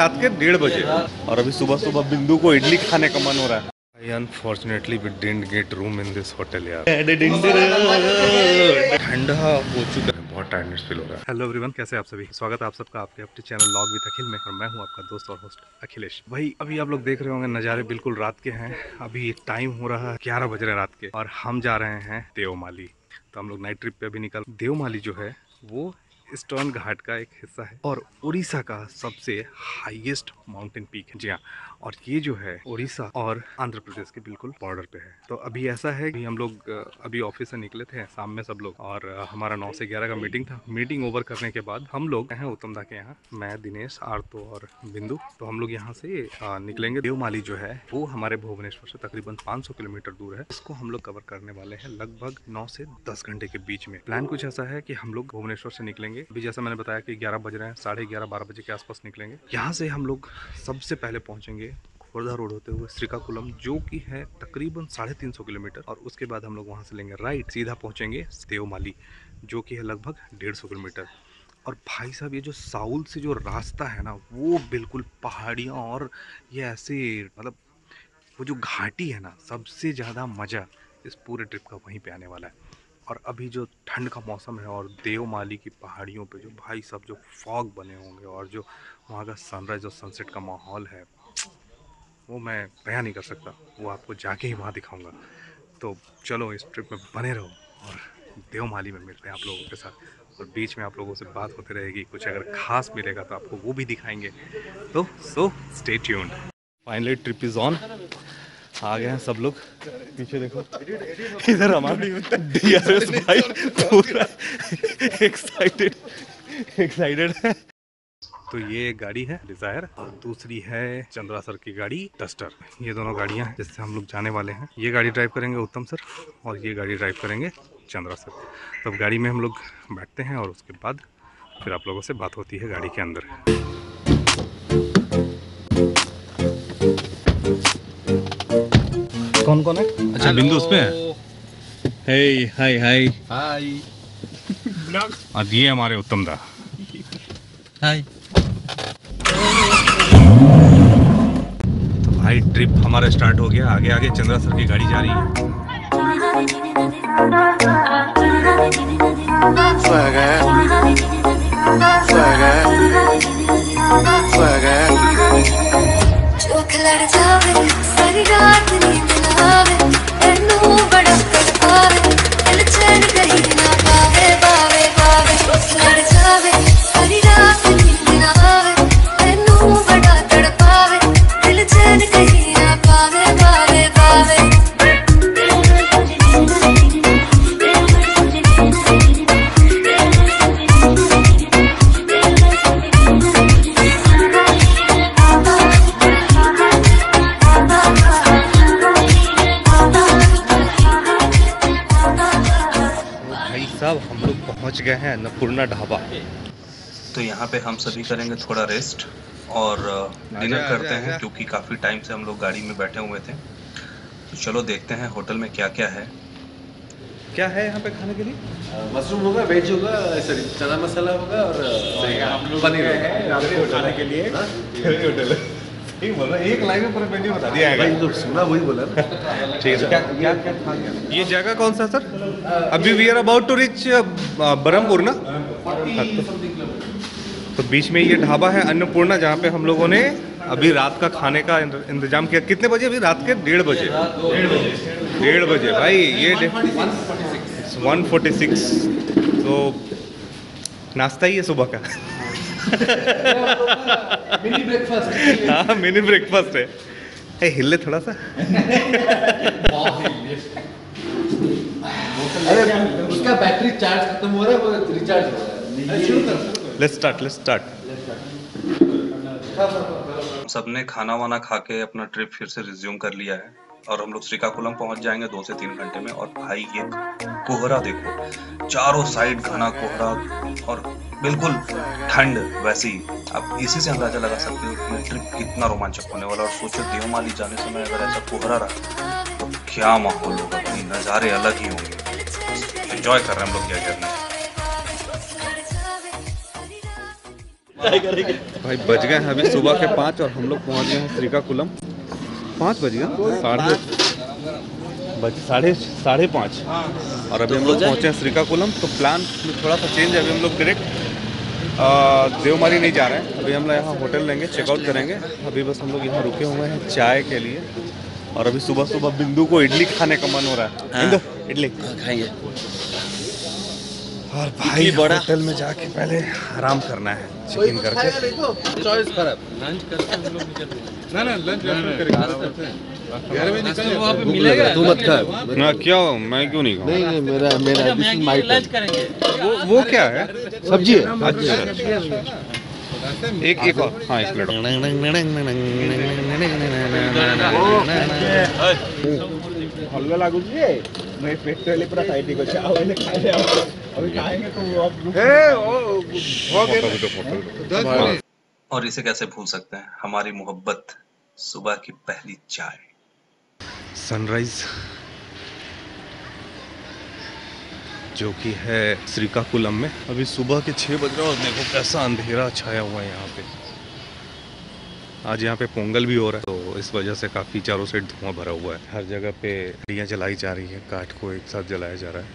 रात के 1:30 बजे। और अभी सुबह सुबह बिंदु को इडली खाने का मन हो रहा है। Unfortunately, we didn't get room in this hotel यार। ठंडा हो चुका है, बहुत टायर्डनेस फील हो रहा है। हेलो एवरीवन, कैसे आप सभी, स्वागत है आप सबका आपके अपने चैनल लॉग विद अखिल में, और मैं हूं आपका दोस्त और होस्ट अखिलेश। भाई अभी आप लोग देख रहे होंगे नज़ारे बिल्कुल रात के हैं। अभी टाइम हो रहा है 11 बज रहे रात के, और हम जा रहे हैं देओमाली। तो हम लोग नाइट ट्रिप पे अभी निकल। देओमाली जो है वो स्टोन घाट का एक हिस्सा है और उड़ीसा का सबसे हाईएस्ट माउंटेन पीक है। जी हाँ, और ये जो है उड़ीसा और आंध्र प्रदेश के बिल्कुल बॉर्डर पे है। तो अभी ऐसा है कि हम लोग अभी ऑफिस से निकले थे शाम में सब लोग, और हमारा 9 से 11 का मीटिंग था। मीटिंग ओवर करने के बाद हम लोग हैं उत्तम दा के यहाँ, मैं, दिनेश, आरतो और बिंदु। तो हम लोग यहाँ से निकलेंगे। देओमाली जो है वो हमारे भुवनेश्वर से तकरीबन 500 किलोमीटर दूर है। इसको हम लोग कवर करने वाले हैं लगभग 9 से 10 घंटे के बीच में। प्लान कुछ ऐसा है कि हम लोग भुवनेश्वर से निकलेंगे। अभी जैसा मैंने बताया कि 11 बज रहे हैं, 11:30-12 बजे के आसपास निकलेंगे यहाँ से। हम लोग सबसे पहले पहुँचेंगे खुर्दा रोड होते हुए श्रीकाकुलम, जो कि है तकरीबन 350 किलोमीटर, और उसके बाद हम लोग वहाँ से लेंगे राइट, सीधा पहुँचेंगे देओमाली जो कि है लगभग 150 किलोमीटर। और भाई साहब ये जो साउथ से जो रास्ता है ना, वो बिल्कुल पहाड़ियाँ, और ये ऐसे मतलब वो जो घाटी है ना, सबसे ज़्यादा मज़ा इस पूरे ट्रिप का वहीं पर आने वाला है। और अभी जो ठंड का मौसम है और देओमाली की पहाड़ियों पे जो भाई साहब जो फॉग बने होंगे, और जो वहाँ का सनराइज़ और सनसेट का माहौल है, वो मैं बयां नहीं कर सकता, वो आपको जाके ही वहाँ दिखाऊंगा। तो चलो इस ट्रिप में बने रहो और देओमाली में मिलते हैं आप लोगों के साथ, और बीच में आप लोगों से बात होती रहेगी। कुछ अगर ख़ास मिलेगा तो आपको वो भी दिखाएँगे। तो so stay tuned. Finally trip is on, आ गए हैं सब लोग। पीछे देखो, इधर हमारी डीआरएस भाई पूरा एक्साइटेड है। तो ये गाड़ी है डिजायर, और दूसरी है चंद्रा सर की गाड़ी डस्टर। ये दोनों गाड़ियां हैं जिससे हम लोग जाने वाले हैं। ये गाड़ी ड्राइव करेंगे उत्तम सर और ये गाड़ी ड्राइव करेंगे चंद्रा सर। तब गाड़ी में हम लोग बैठते हैं और उसके बाद फिर आप लोगों से बात होती है गाड़ी के अंदर। कौन कौन है? अच्छा बिंदु उसपे है। हे हाय हाय हाय। और ये हमारे उत्तम दा। हाय। तो भाई ट्रिप हमारा स्टार्ट हो गया। आगे आगे चंद्रा सर की गाड़ी जा रही है। पहुंच गए हैं अन्नपूर्णा ढाबा। तो यहाँ पे हम सभी करेंगे थोड़ा रेस्ट और डिनर करते हैं, क्योंकि काफ़ी टाइम से हम लोग गाड़ी में बैठे हुए थे। तो चलो देखते हैं होटल में क्या क्या है। क्या है यहाँ पे खाने के लिए? मशरूम होगा, वेज होगा, सॉरी चना मसाला होगा, और पनीर होगा खाने के लिए। होटल ठीक बोला, एक लाइन में पूरा मेन्यू बता दिया है, जो सुना वही बोला ना। ठीक है, क्या क्या क्या था ये जगह कौन सा सर? अभी we are about to reach Berhampur ना, तो बीच में ये ढाबा है अन्नपूर्णा, जहाँ पे हम लोगों ने अभी रात का खाने का इंतजाम किया। कितने बजे? अभी रात के 1:30 बजे भाई। ये 146, तो नाश्ता ही है सुबह का। Mini breakfast. हाँ मिनी ब्रेकफास्ट है। हिले थोड़ा सा। अरे उसका बैटरी चार्ज खत्म हो रहा है, वो रिचार्ज हो रहा है। शुरू कर, लेट्स स्टार्ट। सबने खाना वाना खा के अपना ट्रिप फिर से रिज्यूम कर लिया है, और हम लोग श्रीकाकुलम पहुंच जाएंगे 2 से 3 घंटे में। और भाई ये कोहरा देखो, चारों साइड घना कोहरा और बिल्कुल ठंड। वैसी आप इसी से अंदाजा लगा सकते हो कि ट्रिप कितना रोमांचक होने वाला। और सोचो देओमाली जाने समय अगर ऐसा कोहरा रहा तो क्या माहौल होगा, अपनी नज़ारे अलग ही होंगे। एंजॉय कर रहे हैं हम लोग। क्या करना भाई बज गए अभी सुबह के 5 और हम लोग पहुँच गए हैं श्रीकाकुलम। 5 बज गया, साढ़े 5 और अभी हम लोग पहुँचे हैं श्रीकाकुलम। तो प्लान थोड़ा सा चेंज है, अभी हम लोग डायरेक्ट देवमाली नहीं जा रहे हैं। अभी हम लोग यहाँ होटल लेंगे, चेकआउट करेंगे। अभी बस हम लोग यहाँ रुके हुए हैं चाय के लिए। और अभी सुबह सुबह बिंदु को इडली खाने का मन हो रहा है। बिंदु इडली खाएंगे और भाई बड़ा होटल में जाके पहले आराम करना है, चिकन करके। चॉइस खराब, लंच करते हम लोग निकलते हैं। ना ना लंच करते हैं घर में, निकल वहां पे मिलेगा। तू मत खा ना, क्या मैं क्यों नहीं खाऊं? नहीं मेरा मेरा दिस इज माय लंच करेंगे। वो क्या है? सब्जी है। एक और हां, एक प्लेट हलवा लागू जी। मैं पेट पहले पूरा साइड ही को चाव वाले खा ले। अभी खाएंगे तो अब ए हो गया। और इसे कैसे भूल सकते हैं, हमारी मोहब्बत, सुबह की पहली चाय, सनराइज, जो कि है श्रीकाकुलम में। अभी सुबह के 6 बज रहे हैं और देखो कैसा अंधेरा छाया हुआ है यहाँ पे। आज यहाँ पे पोंगल भी हो रहा है, तो इस वजह से काफ़ी चारों साइड धुआं भरा हुआ है। हर जगह पे दियाँ जलाई जा रही है, काठ को एक साथ जलाया जा रहा है।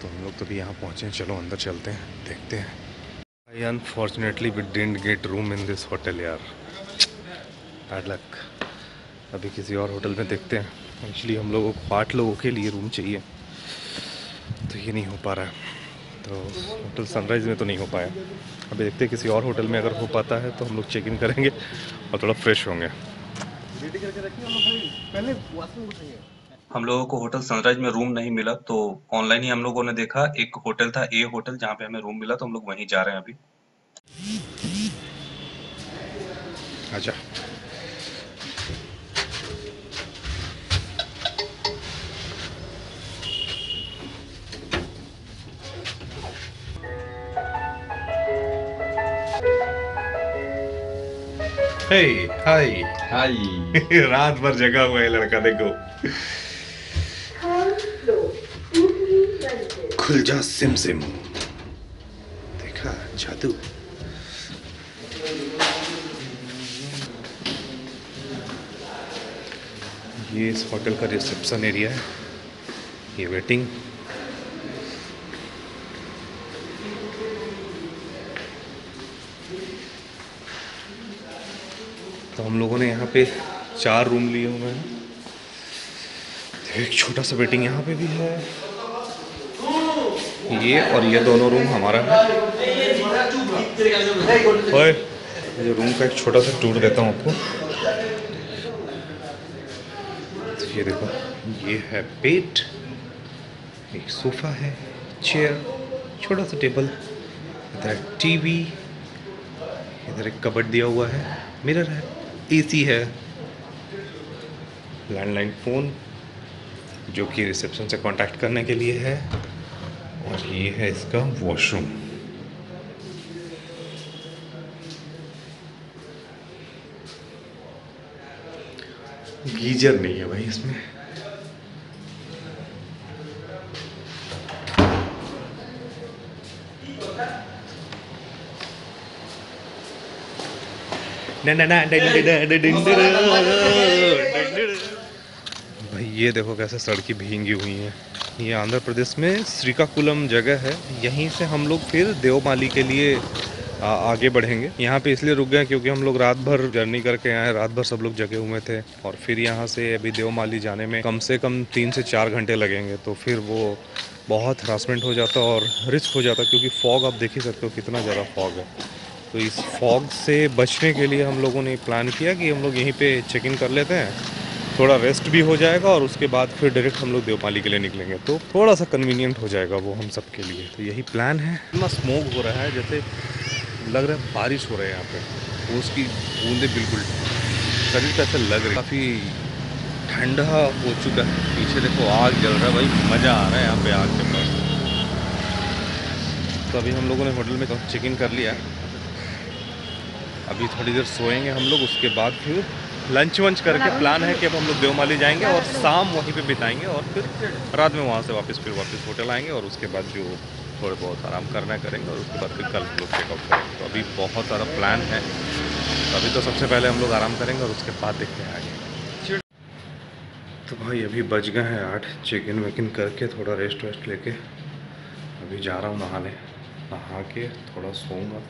तो हम लोग तो भी यहाँ पहुँचे हैं, चलो अंदर चलते हैं, देखते हैं। I unfortunately we didn't get room in this hotel यार, बैड लक। अभी किसी और होटल में देखते हैं। एक्चुअली हम लोगों को 8 लोगों के लिए रूम चाहिए, तो ये नहीं हो पा रहा है। तो होटल सनराइज में तो नहीं हो पाया। अभी देखते हैं किसी और होटल में अगर हो पाता है तो हम लोग चेक इन करेंगे और थोड़ा फ्रेश होंगे। हम लोगों को होटल सनराइज में रूम नहीं मिला, तो ऑनलाइन ही हम लोगों ने देखा। एक होटल था ए होटल, जहाँ पे हमें रूम मिला, तो हम लोग वहीं जा रहे हैं अभी। अच्छा हे हाय हाय। रात भर जगा हुआ है लड़का, देखो। खुल जा सिम सिम, देखा जादू। ये इस होटल का रिसेप्शन एरिया है, ये वेटिंग। तो हम लोगों ने यहाँ पे 4 रूम लिए हुए हैं। एक छोटा सा वेटिंग यहाँ पे भी है, ये और ये दोनों रूम हमारा है। ओए ये रूम का एक छोटा सा टूर देता हूँ आपको। तो ये देखो, ये है बेड, एक सोफा है, चेयर, छोटा सा टेबल, इधर टीवी, इधर एक कबर्ड दिया हुआ है, मिरर है, एसी है, लैंडलाइन फ़ोन जो कि रिसेप्शन से कांटेक्ट करने के लिए है, और ये है इसका वॉशरूम। गीजर नहीं है भाई इसमें। भाई ये देखो कैसे सड़कें भींगी हुई हैं। ये आंध्र प्रदेश में श्रीकाकुलम जगह है, यहीं से हम लोग फिर देवमाली के लिए आगे बढ़ेंगे। यहाँ पे इसलिए रुक गए क्योंकि हम लोग रात भर जर्नी करके आए, रात भर सब लोग जगे हुए थे। और फिर यहाँ से अभी देवमाली जाने में कम से कम 3 से 4 घंटे लगेंगे, तो फिर वो बहुत हरासमेंट हो जाता और रिस्क हो जाता, क्योंकि फॉग आप देख ही सकते हो कितना ज़्यादा फॉग है। तो इस फॉग से बचने के लिए हम लोगों ने प्लान किया कि हम लोग यहीं पे चेक इन कर लेते हैं, थोड़ा रेस्ट भी हो जाएगा और उसके बाद फिर डायरेक्ट हम लोग देवमाली के लिए निकलेंगे, तो थोड़ा सा कन्वीनियंट हो जाएगा वो हम सब के लिए। तो यही प्लान है। इतना स्मोक हो रहा है, जैसे लग रहा है बारिश हो रहा है यहाँ पे, वो उसकी बूंदें बिल्कुल शरीर ऐसा लग रही है। काफ़ी ठंडा हो चुका है। पीछे देखो आग जल रहा है भाई, मज़ा आ रहा है यहाँ पर आग के पास। तो अभी हम लोगों ने होटल में चेक इन कर लिया, अभी थोड़ी देर सोएंगे हम लोग, उसके बाद फिर लंच वंच करके प्लान है कि अब हम लोग देवमाली जाएंगे और शाम वहीं पे बिताएंगे और फिर रात में वहाँ से वापस होटल आएंगे और उसके बाद जो थोड़े बहुत आराम करना करेंगे और उसके बाद फिर कल लोग चेकआउट करेंगे। तो अभी बहुत सारा प्लान है, तो अभी तो सबसे पहले हम लोग आराम करेंगे और उसके बाद देखते हैं आगे। तो भाई अभी बज गए हैं 8, चेक इन वेक इन करके थोड़ा रेस्ट वेस्ट लेके अभी जा रहा हूँ नहाने, नहा के थोड़ा सोऊंगा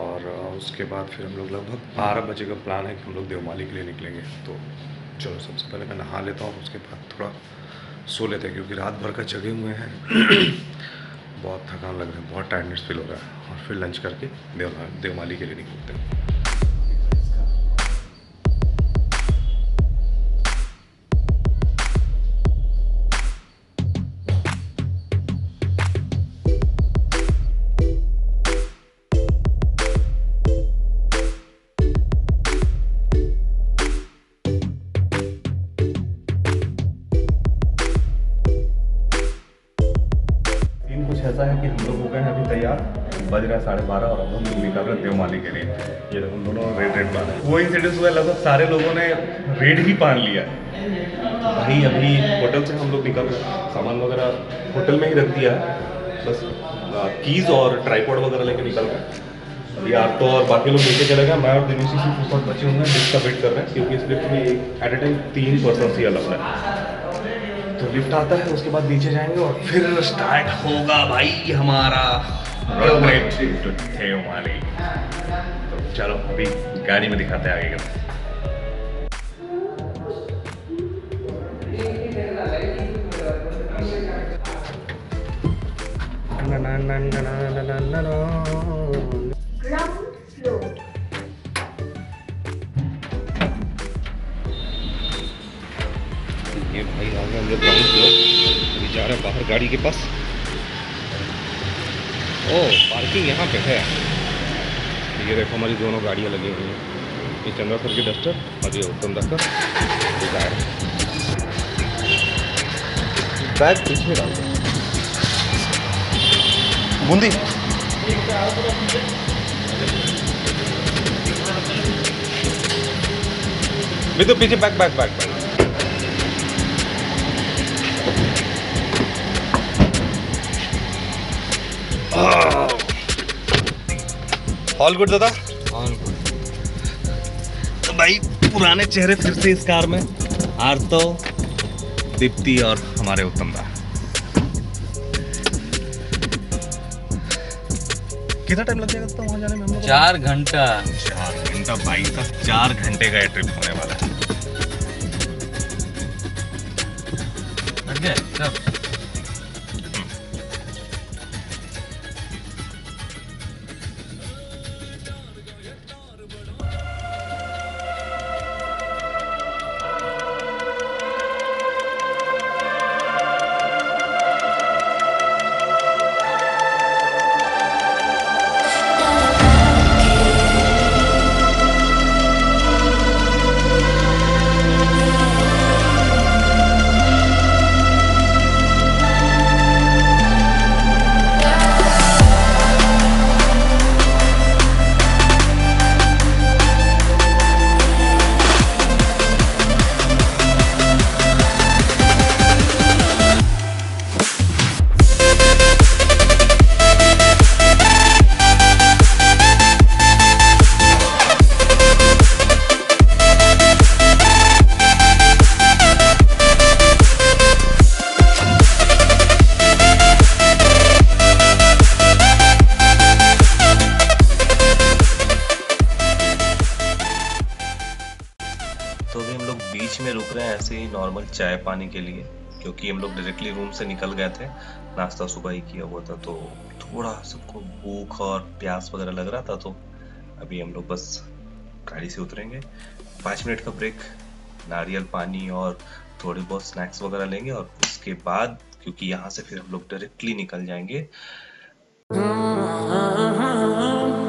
और उसके बाद फिर हम लोग लगभग 12 बजे का प्लान है कि हम लोग देवमाली के लिए निकलेंगे। तो चलो सबसे पहले मैं नहा लेता हूँ, उसके बाद थोड़ा सो लेते हैं क्योंकि रात भर का जगे हुए हैं, बहुत थकान लग रहा है, बहुत टायर्डनेस फील हो रहा है और फिर लंच करके देवमाली के लिए निकलते हैं। ऐसा है कि हम लोग हो गए हैं अभी तैयार, बज रहा है 12:30 और अब हम लोग निकल रहे हैं देवमाली के लिए। ये हम दोनों रेड बांध है, वो इंसिडेंस हुआ है, लगभग सारे लोगों ने रेड ही पहन लिया है। भाई अभी होटल से हम लोग निकल रहे हैं, सामान वगैरह होटल में ही रख दिया है, बस कीज़ और ट्राईपॉड वगैरह लेके निकल गए यार। तो और बाकी लोग नीचे चले गए, मैं और दिनेश से बहुत बचे हुए हैं, लिफ्ट का वेट कर रहे हैं क्योंकि इस लिफ्ट में एट ए टाइम 3 पर्सन ही अलग है। तो लिफ्ट आता है, उसके बाद नीचे जाएंगे और फिर स्टार्ट होगा भाई हमारा देवमाली। तो चलो अभी गाड़ी में दिखाते हैं आगे का। ये भाई आगे हम लोग ग्राउंड फ्लोर, अभी जा रहे हैं बाहर गाड़ी के पास। ओ पार्किंग यहाँ पे है, ये देखो हमारी दोनों गाड़ियाँ लगी हुई हैं, ये चंद्रा सर की डस्टर और ये उत्तम दा का डिजायर। बैग पीछे डाल दो बूंदी। बिंदु पीछे bag bag bag bag all good दादा, ऑल गुड। तो भाई पुराने चेहरे फिर से इस कार में, आरतो, दीप्ति और हमारे उत्तम दा। कितना टाइम लग जाएगा वहाँ जाने में हम लोग? 4 घंटा भाई साहब, 4 घंटे का ये ट्रिप होने वाला है। लग गए सब ऐसे ही नॉर्मल चाय पानी के लिए, क्योंकि हम लोग डायरेक्टली रूम से निकल गए थे, नाश्ता सुबह ही किया हुआ था, तो थोड़ा सबको भूख और प्यास वगैरह लग रहा था। तो अभी हम लोग बस गाड़ी से उतरेंगे, 5 मिनट का ब्रेक, नारियल पानी और थोड़े बहुत स्नैक्स वगैरह लेंगे और उसके बाद क्योंकि यहाँ से फिर हम लोग डायरेक्टली निकल जाएंगे।